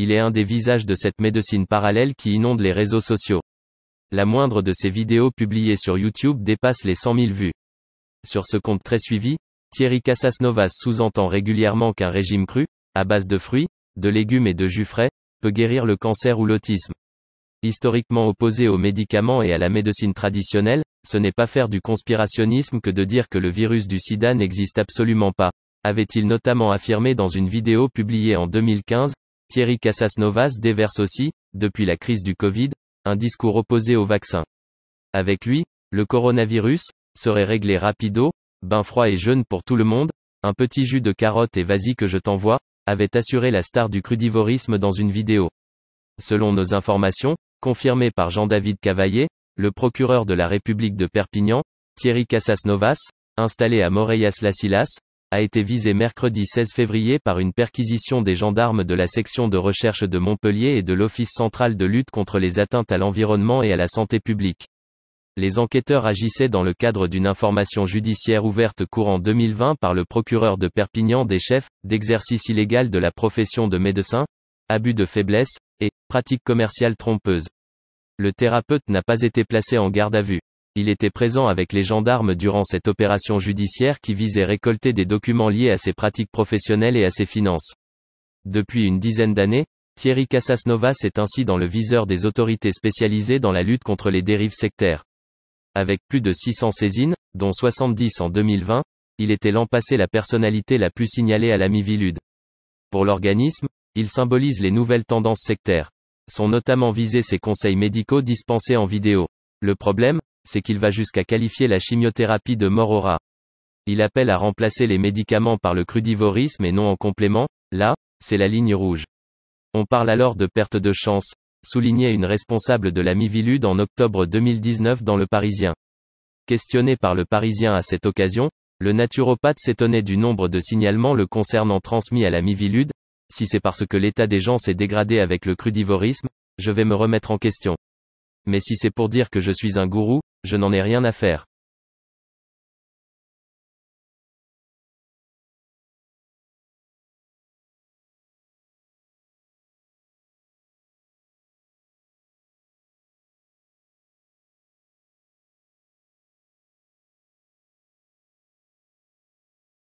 Il est un des visages de cette médecine parallèle qui inonde les réseaux sociaux. La moindre de ses vidéos publiées sur YouTube dépasse les 100 000 vues. Sur ce compte très suivi, Thierry Casasnovas sous-entend régulièrement qu'un régime cru, à base de fruits, de légumes et de jus frais, peut guérir le cancer ou l'autisme. Historiquement opposé aux médicaments et à la médecine traditionnelle, ce n'est pas faire du conspirationnisme que de dire que le virus du sida n'existe absolument pas, avait-il notamment affirmé dans une vidéo publiée en 2015, Thierry Casasnovas déverse aussi, depuis la crise du Covid, un discours opposé au vaccin. Avec lui, le coronavirus serait réglé rapido, bain froid et jeûne pour tout le monde, un petit jus de carotte et vas-y que je t'envoie, avait assuré la star du crudivorisme dans une vidéo. Selon nos informations, confirmées par Jean-David Cavaillé, le procureur de la République de Perpignan, Thierry Casasnovas, installé à Maureillas-las-Illas, a été visé mercredi 16 février par une perquisition des gendarmes de la section de recherche de Montpellier et de l'Office central de lutte contre les atteintes à l'environnement et à la santé publique. Les enquêteurs agissaient dans le cadre d'une information judiciaire ouverte courant 2020 par le procureur de Perpignan des chefs d'exercice illégal de la profession de médecin, abus de faiblesse et pratique commerciale trompeuse. Le thérapeute n'a pas été placé en garde à vue. Il était présent avec les gendarmes durant cette opération judiciaire qui visait récolter des documents liés à ses pratiques professionnelles et à ses finances. Depuis une dizaine d'années, Thierry Casasnovas est ainsi dans le viseur des autorités spécialisées dans la lutte contre les dérives sectaires. Avec plus de 600 saisines, dont 70 en 2020, il était l'an passé la personnalité la plus signalée à la Mivilude. Pour l'organisme, il symbolise les nouvelles tendances sectaires. Sont notamment visés ses conseils médicaux dispensés en vidéo. Le problème, c'est qu'il va jusqu'à qualifier la chimiothérapie de mort aux rats. Il appelle à remplacer les médicaments par le crudivorisme et non en complément, là, c'est la ligne rouge. On parle alors de perte de chance, soulignait une responsable de la Mivilude en octobre 2019 dans Le Parisien. Questionné par Le Parisien à cette occasion, le naturopathe s'étonnait du nombre de signalements le concernant transmis à la Mivilude. Si c'est parce que l'état des gens s'est dégradé avec le crudivorisme, je vais me remettre en question. Mais si c'est pour dire que je suis un gourou, je n'en ai rien à faire.